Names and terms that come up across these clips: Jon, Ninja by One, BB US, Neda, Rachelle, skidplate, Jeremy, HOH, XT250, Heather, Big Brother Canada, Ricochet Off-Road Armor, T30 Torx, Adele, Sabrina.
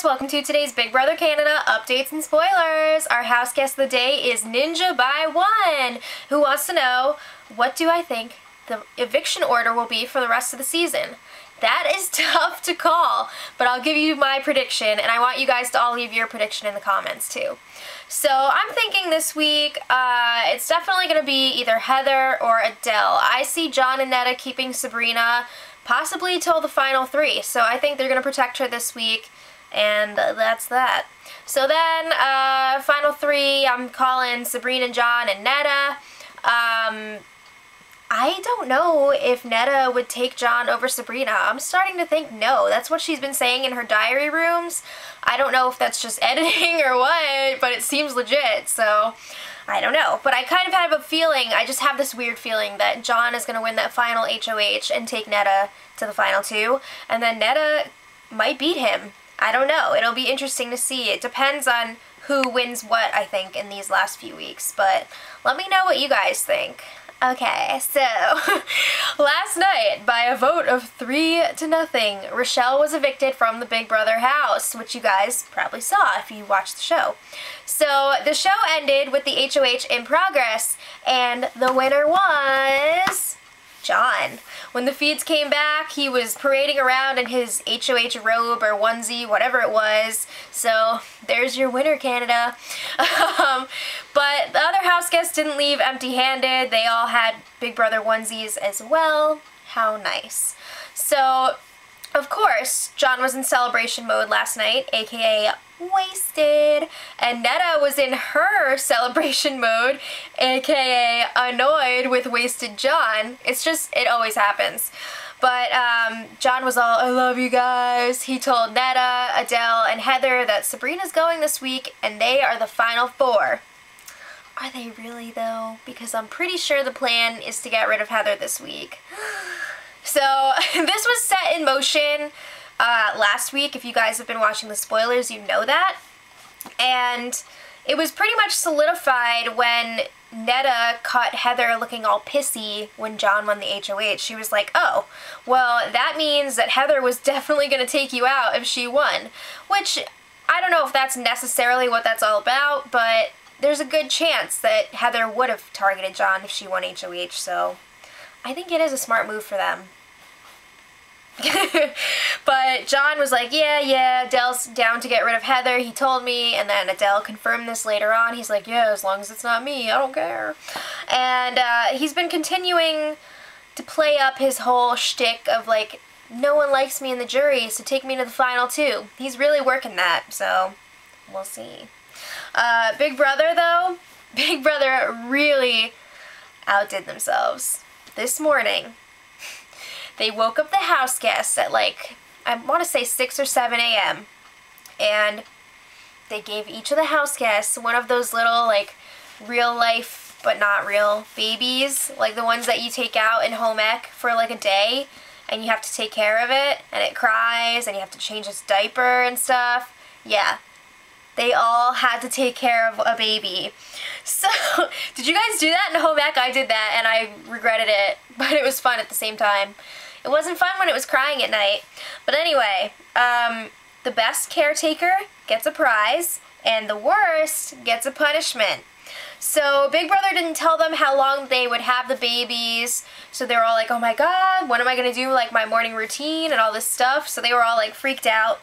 guys, welcome to today's Big Brother Canada updates and spoilers. Our house guest of the day is Ninja by One, who wants to know, what do I think the eviction order will be for the rest of the season? That is tough to call, but I'll give you my prediction, and I want you guys to all leave your prediction in the comments too. So I'm thinking this week it's definitely going to be either Heather or Adele. I see Jon and Neda keeping Sabrina possibly till the final three, so I think they're going to protect her this week, and that's that. So then, final three, I'm calling Sabrina, Jon, and Neda. I don't know if Neda would take Jon over Sabrina. I'm starting to think no. That's what she's been saying in her diary rooms. I don't know if that's just editing or what, but it seems legit, so I don't know. But I kind of have a feeling, I just have this weird feeling that Jon is going to win that final HOH and take Neda to the final two, and then Neda might beat him. I don't know. It'll be interesting to see. It depends on who wins what, I think, in these last few weeks, but let me know what you guys think. Okay, so last night, by a vote of 3-0, Rachelle was evicted from the Big Brother house, which you guys probably saw if you watched the show. So the show ended with the HOH in progress, and the winner was Jon. When the feeds came back, he was parading around in his HOH robe or onesie, whatever it was. So there's your winner, Canada. But the other house guests didn't leave empty-handed. They all had Big Brother onesies as well. How nice. So, of course, Jon was in celebration mode last night, aka wasted, and Neda was in her celebration mode, aka annoyed with wasted Jon. It's just, it always happens. But Jon was all, I love you guys. He told Neda, Adele, and Heather that Sabrina's going this week and they are the final four. Are they really though? Because I'm pretty sure the plan is to get rid of Heather this week. So this was set in motion last week. If you guys have been watching the spoilers, you know that. And it was pretty much solidified when Neda caught Heather looking all pissy when Jon won the HOH. She was like, oh, well, that means that Heather was definitely going to take you out if she won. Which, I don't know if that's necessarily what that's all about, but there's a good chance that Heather would have targeted Jon if she won HOH, so I think it is a smart move for them. But Jon was like, yeah, Adele's down to get rid of Heather, he told me, and then Adele confirmed this later on. He's like, yeah, as long as it's not me, I don't care. And he's been continuing to play up his whole shtick of like, no one likes me in the jury, so take me to the final two. He's really working that, so we'll see. Big Brother though, Big Brother really outdid themselves. This morning, they woke up the house guests at like, I want to say 6 or 7 a.m. And they gave each of the house guests one of those little like real life but not real babies. Like the ones that you take out in home ec for like a day and you have to take care of it and it cries and you have to change its diaper and stuff. Yeah. They all had to take care of a baby. So, did you guys do that in home ec? I did that and I regretted it, but it was fun at the same time. It wasn't fun when it was crying at night. But anyway, the best caretaker gets a prize and the worst gets a punishment. So Big Brother didn't tell them how long they would have the babies, so they were all like, oh my god, what am I gonna do, like my morning routine and all this stuff. So they were all like freaked out.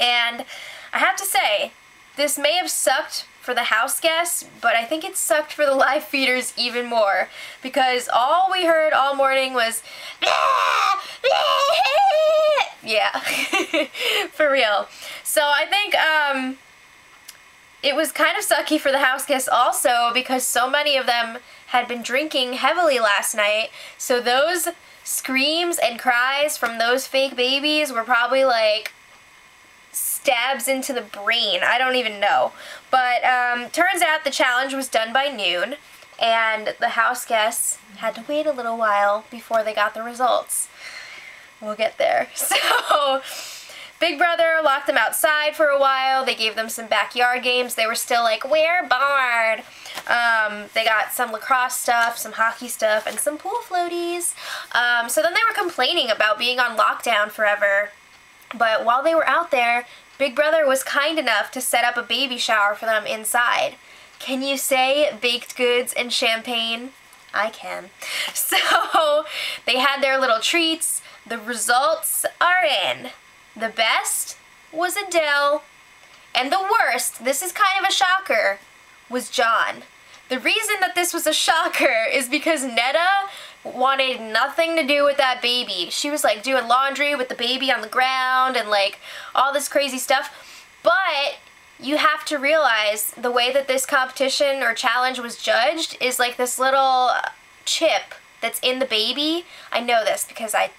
And I have to say, this may have sucked for the house guests, but I think it sucked for the live feeders even more, because all we heard all morning was yeah, for real. So I think it was kind of sucky for the house guests also, because so many of them had been drinking heavily last night, so those screams and cries from those fake babies were probably like stabs into the brain. I don't even know. But turns out the challenge was done by noon, and the house guests had to wait a little while before they got the results. We'll get there. So Big Brother locked them outside for a while. They gave them some backyard games. They were still like, we're barred. They got some lacrosse stuff, some hockey stuff, and some pool floaties. So then they were complaining about being on lockdown forever. But while they were out there, Big Brother was kind enough to set up a baby shower for them inside. Can you say baked goods and champagne? I can. So they had their little treats. The results are in. The best was Adele. And the worst, this is kind of a shocker, was Jon. The reason that this was a shocker is because Neda wanted nothing to do with that baby. She was like doing laundry with the baby on the ground and like all this crazy stuff. But you have to realize the way that this competition or challenge was judged is like this little chip that's in the baby. I know this because I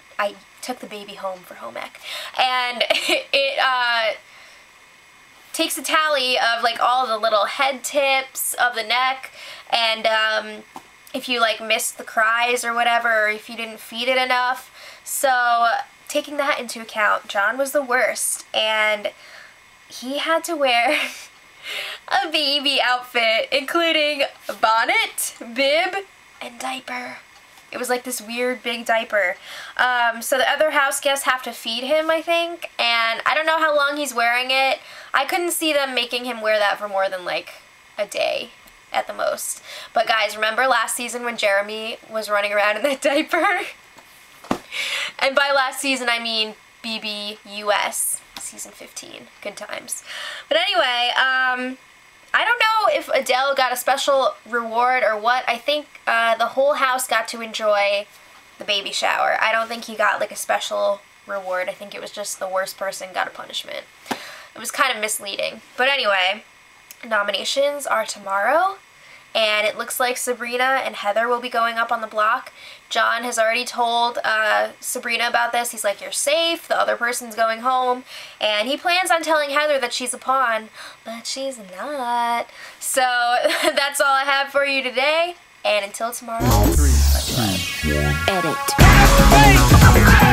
took the baby home for home ec. And it takes a tally of like all the little head tips of the neck, and if you like missed the cries or whatever, or if you didn't feed it enough. So taking that into account, Jon was the worst, and he had to wear a baby outfit including bonnet, bib, and diaper. It was like this weird big diaper. So the other house guests have to feed him, I think, and I don't know how long he's wearing it. I couldn't see them making him wear that for more than like a day at the most. But guys, remember last season when Jeremy was running around in that diaper? And by last season, I mean BB US, season 15, good times. But anyway, I don't know if Adele got a special reward or what. I think the whole house got to enjoy the baby shower. I don't think he got like a special reward. I think it was just the worst person got a punishment. It was kind of misleading. But anyway, nominations are tomorrow, and it looks like Sabrina and Heather will be going up on the block. Jon has already told Sabrina about this. He's like, you're safe, the other person's going home, and he plans on telling Heather that she's a pawn, but she's not. So that's all I have for you today, and until tomorrow.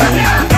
Edit.